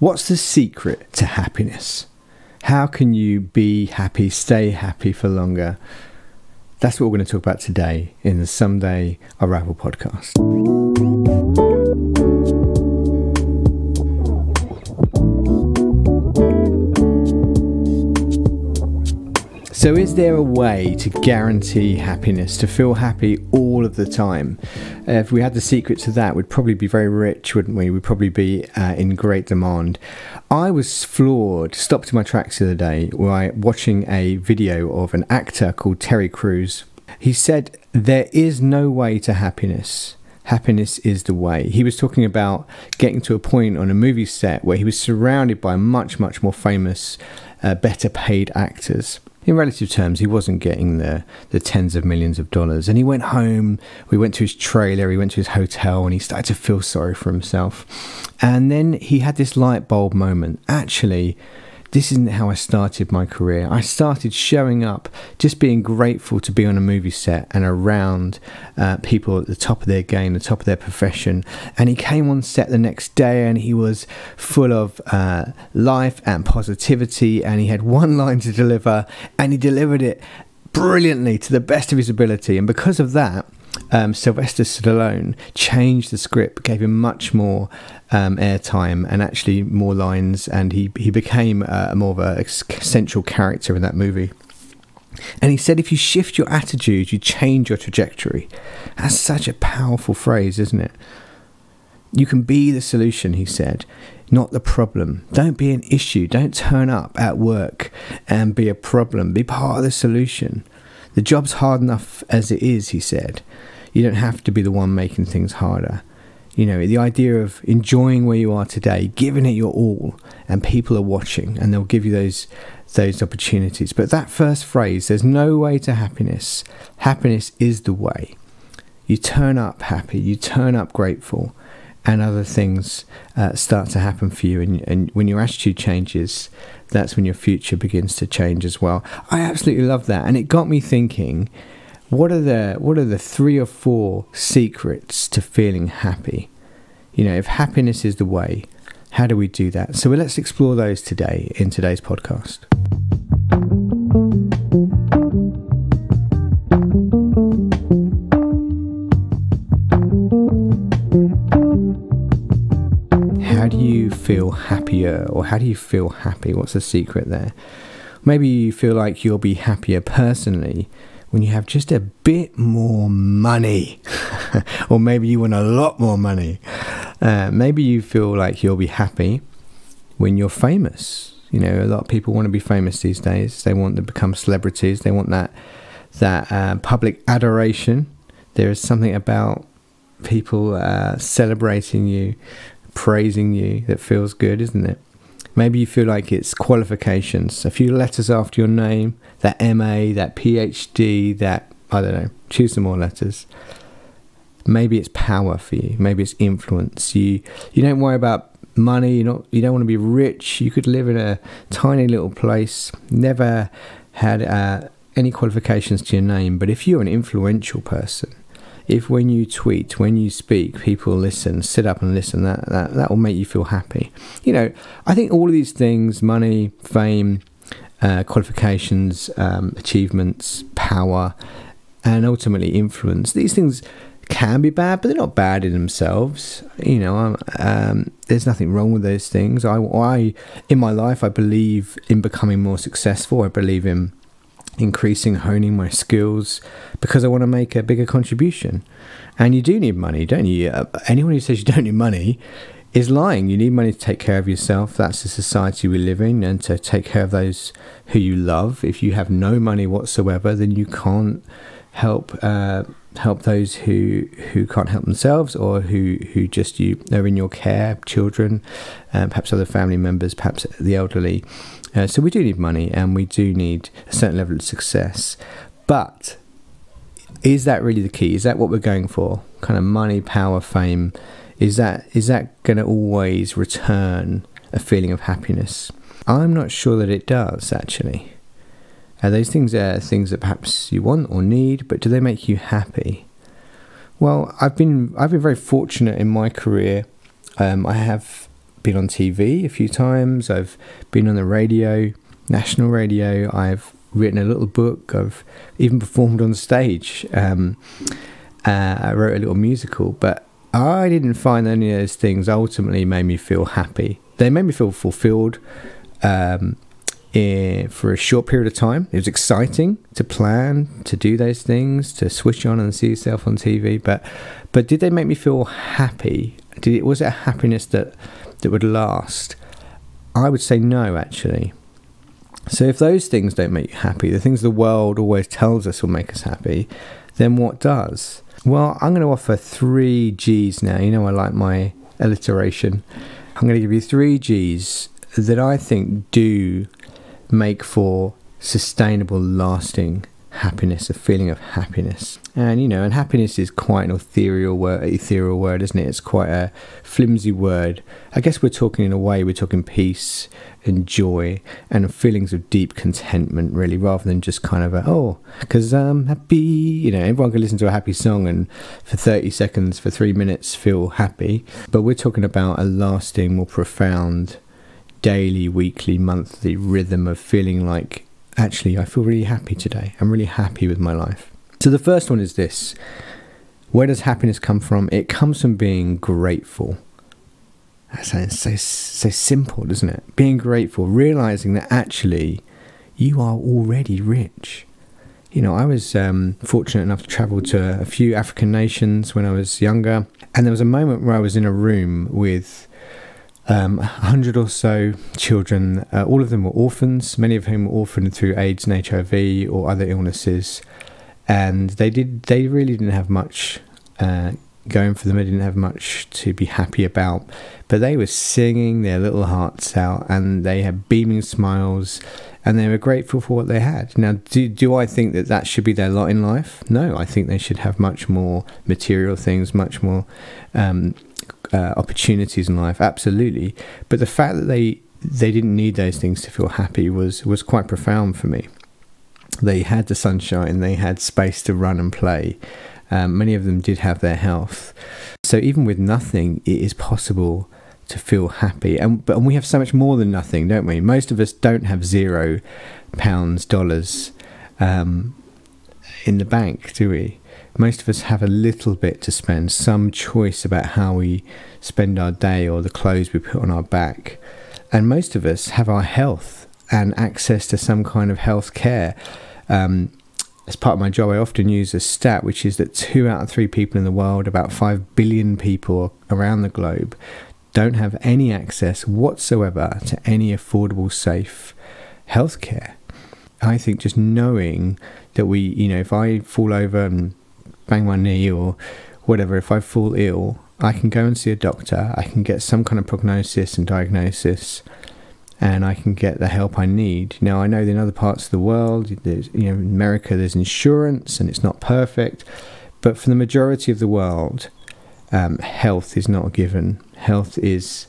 What's the secret to happiness? How can you be happy, stay happy for longer? That's what we're going to talk about today in the Someday Arrival podcast. So is there a way to guarantee happiness, to feel happy all of the time? If we had the secret to that, we'd probably be very rich, wouldn't we? We'd probably be in great demand. I was floored, stopped in my tracks the other day, while watching a video of an actor called Terry Crews. He said, there is no way to happiness. Happiness is the way. He was talking about getting to a point on a movie set where he was surrounded by much, much more famous, better paid actors. In relative terms, he wasn't getting the tens of millions of dollars. And he went home, we went to his trailer, he went to his hotel, and he started to feel sorry for himself. And then he had this light bulb moment. Actually, this isn't how I started my career. I started showing up, just being grateful to be on a movie set and around people at the top of their game, the top of their profession. And he came on set the next day and he was full of life and positivity, and he had one line to deliver and he delivered it brilliantly to the best of his ability. And because of that, Sylvester Stallone changed the script, gave him much more airtime and actually more lines, and he became more of a central character in that movie. And he said, if you shift your attitude, you change your trajectory. That's such a powerful phrase, isn't it? You can be the solution, he said, not the problem. Don't be an issue. Don't turn up at work and be a problem. Be part of the solution. The job's hard enough as it is, he said. You don't have to be the one making things harder. You know, the idea of enjoying where you are today, giving it your all, and people are watching, and they'll give you those opportunities. But that first phrase, there's no way to happiness. Happiness is the way. You turn up happy, you turn up grateful, and other things start to happen for you. And when your attitude changes, that's when your future begins to change as well. I absolutely love that. And it got me thinking, what are the 3 or 4 secrets to feeling happy? You know, if happiness is the way, how do we do that? So let's explore those today in today's podcast. Feel happier, or how do you feel happy? What's the secret there? Maybe you feel like you'll be happier personally when you have just a bit more money, or maybe you want a lot more money. Maybe you feel like you'll be happy when you're famous. You know, a lot of people want to be famous these days. They want to become celebrities. They want that public adoration. There is something about people celebrating you, praising you, that feels good, isn't it? Maybe you feel like it's qualifications, a few letters after your name, that MA, that PhD, that, I don't know, choose some more letters. Maybe it's power for you. Maybe it's influence. You don't worry about money. You don't want to be rich. You could live in a tiny little place, never had any qualifications to your name. But if you're an influential person, if when you tweet, when you speak, people listen, sit up and listen, that will make you feel happy. You know, I think all of these things, money, fame, qualifications, achievements, power, and ultimately influence, these things can be bad, but they're not bad in themselves. You know, there's nothing wrong with those things. I in my life, I believe in becoming more successful. I believe in increasing, honing my skills, because I want to make a bigger contribution. And you do need money, don't you? Anyone who says you don't need money is lying. You need money to take care of yourself. That's the society we live in, and to take care of those who you love. If you have no money whatsoever, then you can't help those who can't help themselves, or who just are in your care, children, perhaps other family members, perhaps the elderly. So we do need money, and we do need a certain level of success. But is that really the key? Is that what we're going for? Kind of money, power, fame. Is that going to always return a feeling of happiness? I'm not sure that it does, actually. Those things are things that perhaps you want or need, but do they make you happy? Well, I've been very fortunate in my career. I have been on TV a few times, I've been on the radio, national radio, I've written a little book, I've even performed on stage. I wrote a little musical, but I didn't find any of those things ultimately made me feel happy. They made me feel fulfilled for a short period of time. It was exciting to plan, to do those things, to switch on and see yourself on TV, but did they make me feel happy? Was it a happiness that would last? I would say no, actually. So if those things don't make you happy, the things the world always tells us will make us happy, then what does? Well, I'm going to offer 3 G's now. You know I like my alliteration. I'm going to give you 3 G's that I think do make for sustainable, lasting happiness, a feeling of happiness. And, you know, and happiness is quite an ethereal word, isn't it? It's quite a flimsy word. I guess we're talking, in a way, we're talking peace and joy and feelings of deep contentment, really, rather than just kind of a, oh, because I'm happy. You know, everyone can listen to a happy song and for 30 seconds, for 3 minutes, feel happy. But we're talking about a lasting, more profound daily, weekly, monthly rhythm of feeling like, actually, I feel really happy today. I'm really happy with my life. So the first one is this. Where does happiness come from? It comes from being grateful. That sounds so simple, doesn't it? Being grateful, realizing that actually you are already rich. You know, I was fortunate enough to travel to a few African nations when I was younger. And there was a moment where I was in a room with 100 or so children. All of them were orphans, many of whom were orphaned through AIDS and HIV or other illnesses. And they really didn't have much going for them. They didn't have much to be happy about. But they were singing their little hearts out, and they had beaming smiles, and they were grateful for what they had. Now, do I think that that should be their lot in life? No, I think they should have much more material things, much more opportunities in life, absolutely. But the fact that they didn't need those things to feel happy was quite profound for me. They had the sunshine, they had space to run and play. Many of them did have their health. So even with nothing, it is possible to feel happy. And we have so much more than nothing, don't we? Most of us don't have £0, dollars in the bank, do we? Most of us have a little bit to spend, some choice about how we spend our day or the clothes we put on our back. And most of us have our health and access to some kind of health care. As part of my job, I often use a stat, which is that 2 out of 3 people in the world, about 5 billion people around the globe, don't have any access whatsoever to any affordable, safe health care. I think just knowing that we, you know, if I fall over and bang my knee or whatever, if I fall ill, I can go and see a doctor, I can get some kind of prognosis and diagnosis, and I can get the help I need. Now, I know that in other parts of the world, you know, in America, there's insurance, and it's not perfect, but for the majority of the world, health is not a given. Health is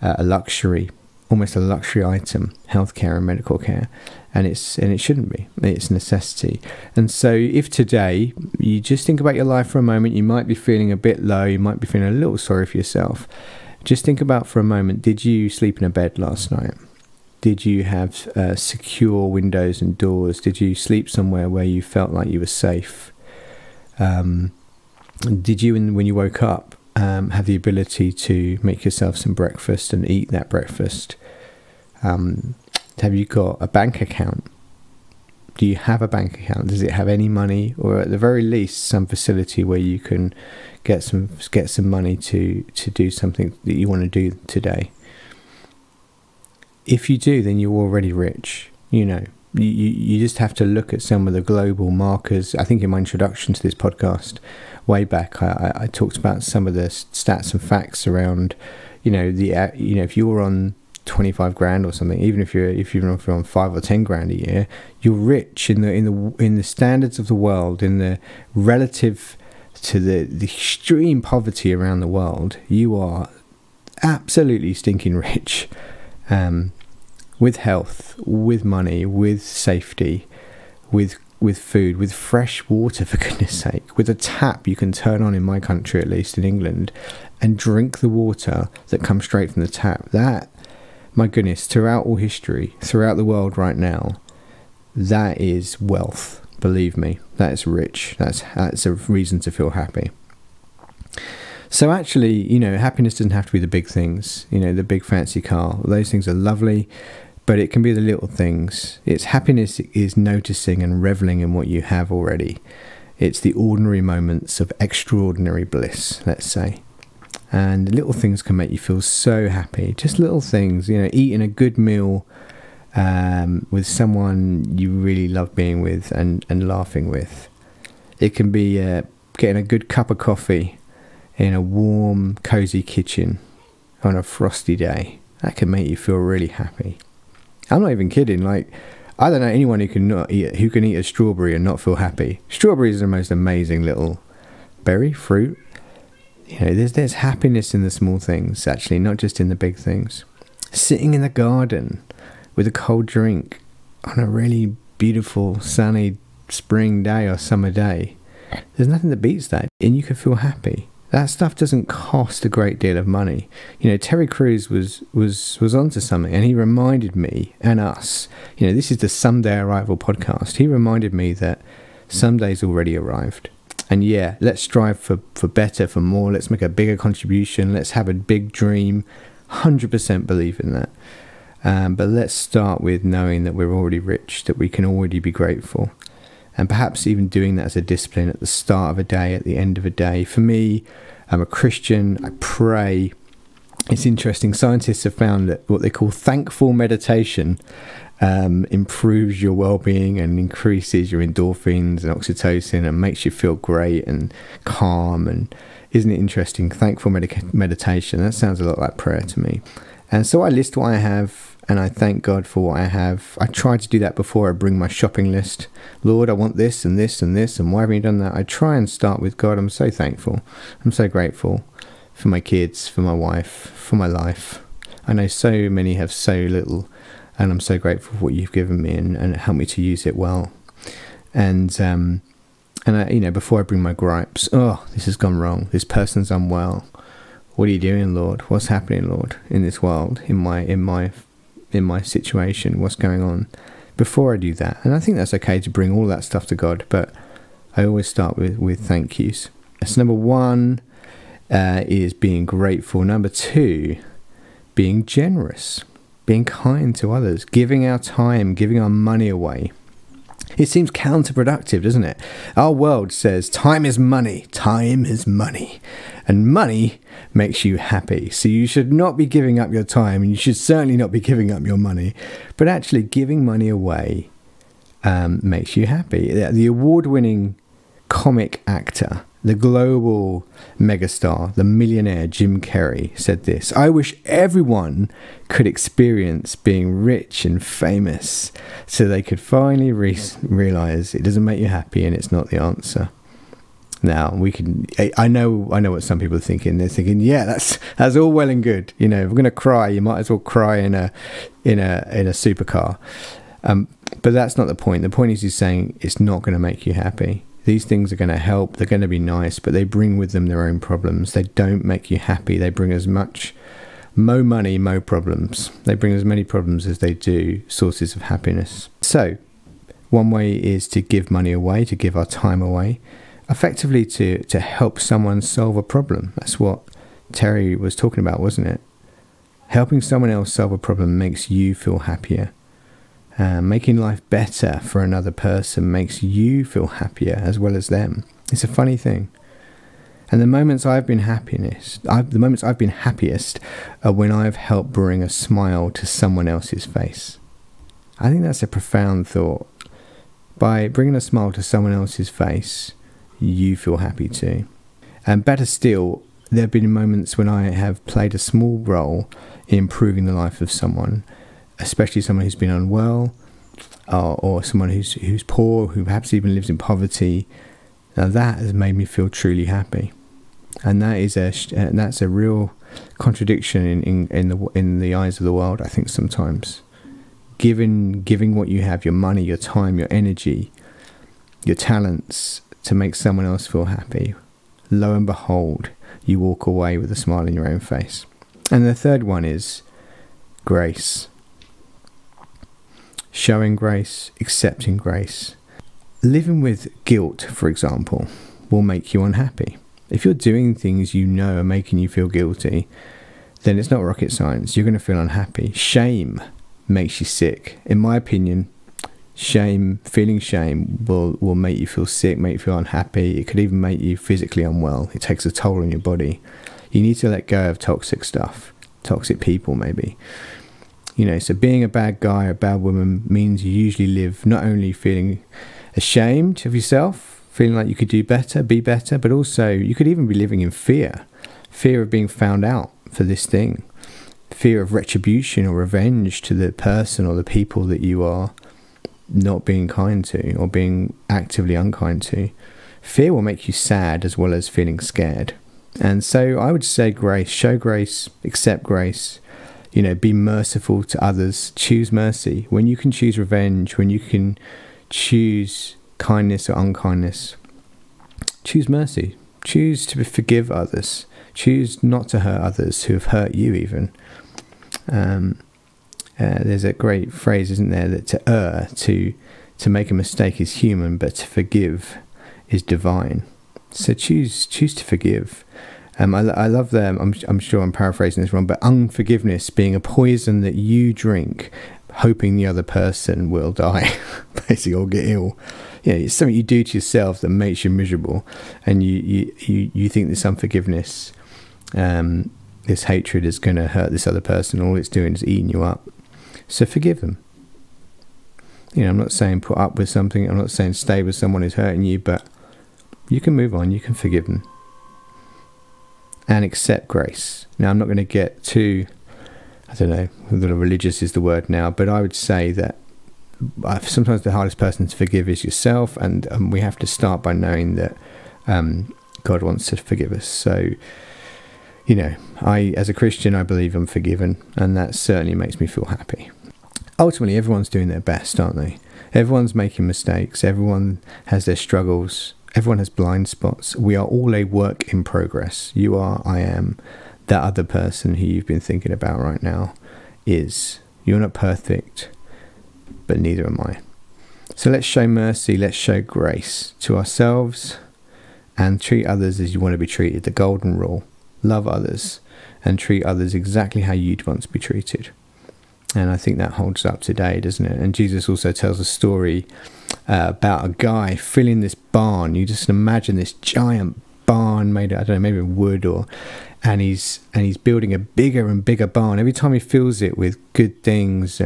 a luxury, almost a luxury item, healthcare and medical care. And it shouldn't be. It's a necessity. And so if today you just think about your life for a moment, you might be feeling a bit low, you might be feeling a little sorry for yourself. Just think about for a moment, did you sleep in a bed last night? Did you have secure windows and doors? Did you sleep somewhere where you felt like you were safe? Did you, when you woke up, have the ability to make yourself some breakfast and eat that breakfast? Have you got a bank account? Do you have a bank account? Does it have any money, or at the very least some facility where you can get some money to do something that you want to do today? If you do, then you're already rich. You know, you just have to look at some of the global markers. I think in my introduction to this podcast, way back, I talked about some of the stats and facts around, you know, if you're on 25 grand or something, even if you're on 5 or 10 grand a year, you're rich in the standards of the world, in the relative to the extreme poverty around the world. You are absolutely stinking rich, with health, with money, with safety, with with food, with fresh water, for goodness sake, with a tap you can turn on in my country, at least in England, and drink the water that comes straight from the tap. That, my goodness, throughout all history, throughout the world right now, that is wealth. Believe me, that is rich. That's a reason to feel happy. So actually, you know, happiness doesn't have to be the big things, you know, the big fancy car. Those things are lovely, but it can be the little things. It's happiness is noticing and reveling in what you have already. It's the ordinary moments of extraordinary bliss, let's say. And little things can make you feel so happy. Just little things, you know, eating a good meal with someone you really love being with and laughing with. It can be getting a good cup of coffee in a warm, cozy kitchen on a frosty day. That can make you feel really happy. I'm not even kidding. Like, I don't know anyone who can eat a strawberry and not feel happy. Strawberries are the most amazing little berry, fruit. You know, there's happiness in the small things, actually, not just in the big things. Sitting in the garden with a cold drink on a really beautiful, sunny spring day or summer day. There's nothing that beats that, and you can feel happy. That stuff doesn't cost a great deal of money. You know, Terry Crews was onto something, and he reminded me and us, you know, this is the Someday Arrival podcast. He reminded me that Sunday's already arrived. And yeah, let's strive for better, for more. Let's make a bigger contribution. Let's have a big dream. 100% believe in that. But let's start with knowing that we're already rich, that we can already be grateful. And perhaps even doing that as a discipline at the start of a day, at the end of a day. For me, I'm a Christian. I pray. It's interesting. Scientists have found that what they call thankful meditation improves your well-being and increases your endorphins and oxytocin and makes you feel great and calm. And isn't it interesting? Thankful meditation. That sounds a lot like prayer to me. And so I list what I have. And I thank God for what I have. I try to do that before I bring my shopping list. Lord, I want this and this and this. And why haven't you done that? I try and start with God. I'm so thankful. I'm so grateful for my kids, for my wife, for my life. I know so many have so little. And I'm so grateful for what you've given me and help me to use it well. And I, you know, before I bring my gripes. Oh, this has gone wrong. This person's unwell. What are you doing, Lord? What's happening, Lord, in this world, in my situation, what's going on, before I do that. And I think that's okay to bring all that stuff to God, but I always start with thank yous. So number one is being grateful. Number two, being generous, being kind to others, giving our time, giving our money away. It seems counterproductive, doesn't it? Our world says time is money. Time is money. And money makes you happy. So you should not be giving up your time, and you should certainly not be giving up your money. But actually giving money away makes you happy. The award-winning comic actor, the global megastar, the millionaire Jim Carrey said this: I wish everyone could experience being rich and famous so they could finally realize it doesn't make you happy and it's not the answer. Now, I know what some people are thinking. They're thinking, yeah, that's all well and good. You know, if we're going to cry, you might as well cry in a supercar. But that's not the point. The point is he's saying it's not going to make you happy. These things are going to help. They're going to be nice, but they bring with them their own problems. They don't make you happy. They bring as much mo money, mo problems. They bring as many problems as they do sources of happiness. So one way is to give money away, to give our time away, effectively to help someone solve a problem. That's what Terry was talking about, wasn't it? Helping someone else solve a problem makes you feel happier. Making life better for another person makes you feel happier as well as them. It's a funny thing. And the moments I've been happiest are when I've helped bring a smile to someone else's face. I think that's a profound thought. By bringing a smile to someone else's face, you feel happy too. And better still, there have been moments when I have played a small role in improving the life of someone, especially someone who's been unwell, or someone who's poor, who perhaps even lives in poverty. Now that has made me feel truly happy, and that's a real contradiction in the eyes of the world. I think sometimes giving what you have, your money, your time, your energy, your talents to make someone else feel happy, lo and behold, you walk away with a smile on your own face. And the third one is grace. Showing grace, accepting grace. Living with guilt, for example, will make you unhappy. If you're doing things you know are making you feel guilty, then it's not rocket science. You're going to feel unhappy. Shame makes you sick. In my opinion, shame, feeling shame will make you feel sick, make you feel unhappy. It could even make you physically unwell. It takes a toll on your body. You need to let go of toxic stuff, toxic people maybe. You know, so being a bad guy or a bad woman means you usually live not only feeling ashamed of yourself, feeling like you could do better, be better, but also you could even be living in fear. Fear of being found out for this thing. Fear of retribution or revenge to the person or the people that you are not being kind to or being actively unkind to. Fear will make you sad as well as feeling scared. And so I would say grace, show grace, accept grace, you know, be merciful to others, choose mercy. When you can choose revenge, when you can choose kindness or unkindness, choose mercy, choose to forgive others, choose not to hurt others who have hurt you even. There's a great phrase, isn't there, that to err, to make a mistake is human, but to forgive is divine. So choose to forgive. I love them. I'm sure I'm paraphrasing this wrong, but unforgiveness being a poison that you drink, hoping the other person will die, basically, or get ill. Yeah, it's something you do to yourself that makes you miserable, and you think this unforgiveness, this hatred is going to hurt this other person. All it's doing is eating you up. So forgive them. You know, I'm not saying put up with something. I'm not saying stay with someone who's hurting you, but you can move on. You can forgive them. And accept grace. Now, I'm not going to get too, I don't know, whether religious is the word now, but I would say that sometimes the hardest person to forgive is yourself, and we have to start by knowing that God wants to forgive us. So, you know, as a Christian, I believe I'm forgiven, and that certainly makes me feel happy. Ultimately, everyone's doing their best, aren't they? Everyone's making mistakes. Everyone has their struggles. Everyone has blind spots. We are all a work in progress. You are, I am, that other person who you've been thinking about right now is. You're not perfect, but neither am I. So let's show mercy, let's show grace to ourselves and treat others as you want to be treated. The golden rule. Love others and treat others exactly how you'd want to be treated. And I think that holds up today, doesn't it? And Jesus also tells a story about a guy filling this barn. You just imagine this giant barn made of, I don't know, maybe wood, or and he's building a bigger and bigger barn. Every time he fills it with good things,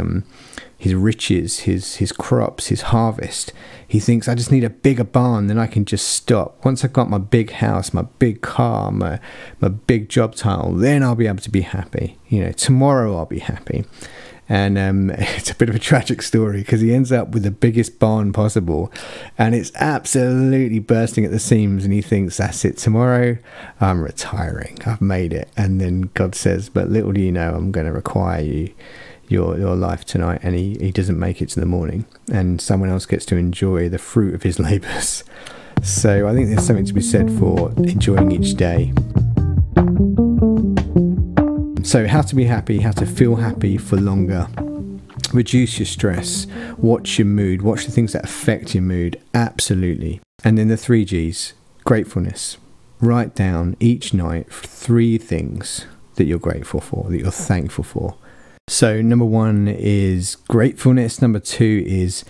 his riches, his crops, his harvest, he thinks, I just need a bigger barn, then I can just stop. Once I've got my big house, my big car, my big job title, then I'll be able to be happy. You know, tomorrow I'll be happy. And it's a bit of a tragic story because he ends up with the biggest barn possible, and it's absolutely bursting at the seams, and he thinks, that's it, tomorrow I'm retiring, I've made it. And then God says, but little do you know, I'm going to require your life tonight. And he doesn't make it to the morning, and someone else gets to enjoy the fruit of his labors. So I think there's something to be said for enjoying each day. So how to be happy, how to feel happy for longer, reduce your stress, watch your mood, watch the things that affect your mood, absolutely. And then the 3 G's, gratefulness. Write down each night 3 things that you're grateful for, that you're thankful for. So number 1 is gratefulness, number 2 is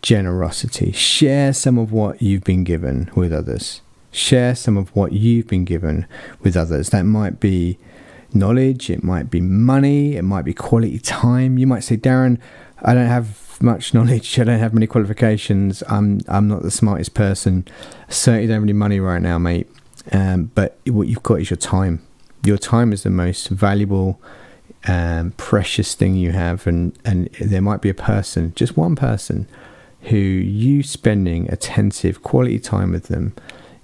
generosity. Share some of what you've been given with others. Share some of what you've been given with others. That might be knowledge, it might be money, it might be quality time. You might say, Darren, I don't have much knowledge, I don't have many qualifications, I'm not the smartest person, I certainly don't have any money right now, mate, but what you've got is your time. Your time is the most valuable, precious thing you have, and there might be a person, just one person, who you spending attentive quality time with them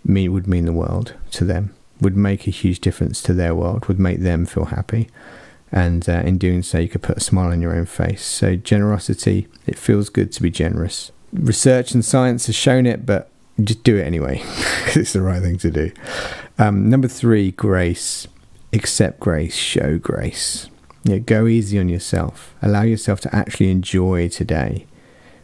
would mean the world to them, would make a huge difference to their world, would make them feel happy. And in doing so, you could put a smile on your own face. So generosity, it feels good to be generous. research and science has shown it, but just do it anyway because it's the right thing to do. Number 3, grace. Accept grace, show grace. Yeah, go easy on yourself. Allow yourself to actually enjoy today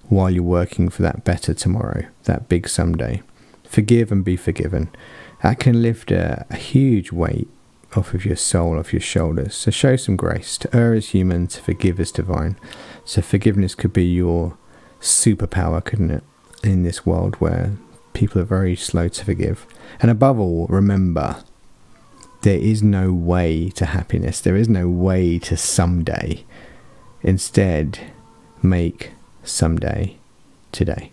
while you're working for that better tomorrow, that big someday. Forgive and be forgiven. That can lift a huge weight off of your soul, off your shoulders. So show some grace. To err is human, to forgive is divine. So forgiveness could be your superpower, couldn't it, in this world where people are very slow to forgive. And above all, remember, there is no way to happiness. There is no way to someday. Instead, make someday today.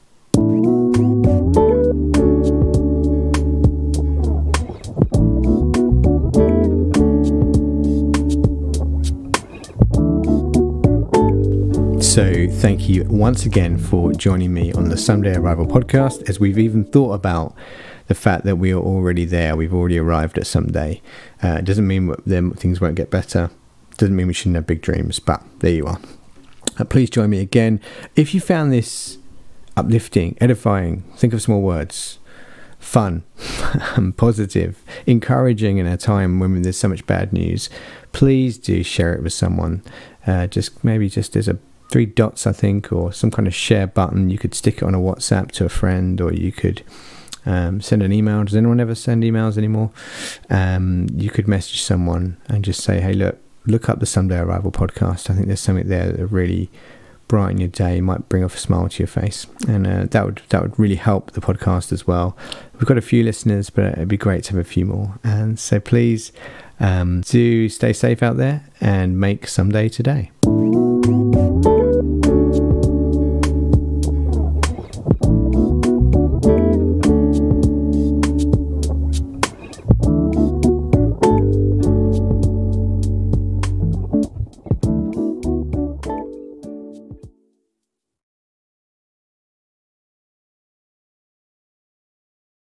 So thank you once again for joining me on the Someday Arrival podcast, as we've even thought about the fact that we are already there. We've already arrived at someday. It doesn't mean things won't get better. It doesn't mean we shouldn't have big dreams, but there you are. Please join me again. If you found this uplifting, edifying, think of small words, fun, positive, encouraging in a time when there's so much bad news, please do share it with someone. Just maybe just as a 3 dots, I think, or some kind of share button. You could stick it on a WhatsApp to a friend, or you could send an email. Does anyone ever send emails anymore? You could message someone and just say, hey, look up the Someday Arrival podcast. I think there's something there that really brighten your day, might bring off a smile to your face, and that would really help the podcast as well. We've got a few listeners, but it'd be great to have a few more. And so please do stay safe out there and make someday today.